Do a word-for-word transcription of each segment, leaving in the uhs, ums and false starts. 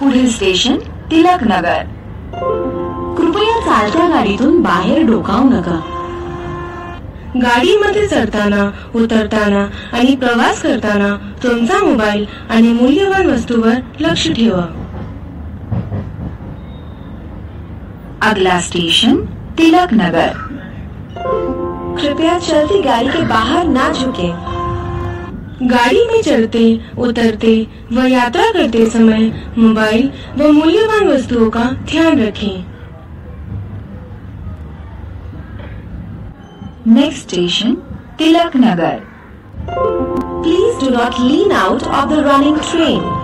पुढील स्टेशन तिलक नगर। कृपया चालत्या गाडीतून बाहेर डोकावू नका। गाडीमध्ये चढताना, उतरताना आणि प्रवास करताना तुमचा मोबाईल आणि मूल्यवान वस्तूवर लक्ष ठेवा। अगला स्टेशन तिलक नगर। कृपया चलती गाड़ी के बाहर ना झुके। गाड़ी में चलते, उतरते व यात्रा करते समय मोबाइल व मूल्यवान वस्तुओं का ध्यान रखें। Next station Tilak Nagar. Please do not lean out of the running train.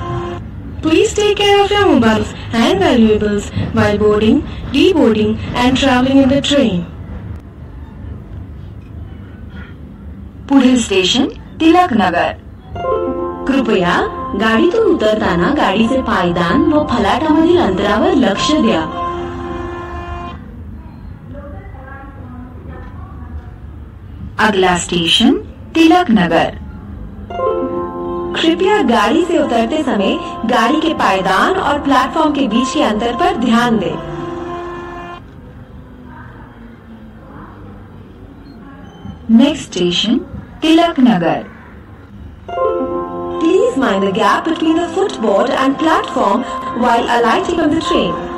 Please take care of your mobiles and valuables while boarding, deboarding, and traveling in the train. पुढील स्टेशन तिलक नगर। कृपया गाडीतून उतरताना गाडीचे पायदान व फलाटामधील अंतरावर लक्ष द्या। अगला स्टेशन तिलक नगर। कृपया गाड़ी से उतरते समय गाड़ी के पायदान और प्लेटफॉर्म के बीच के अंतर पर ध्यान दें। Next station Tilak Nagar. Please mind the gap between the footboard and platform while alighting on the train.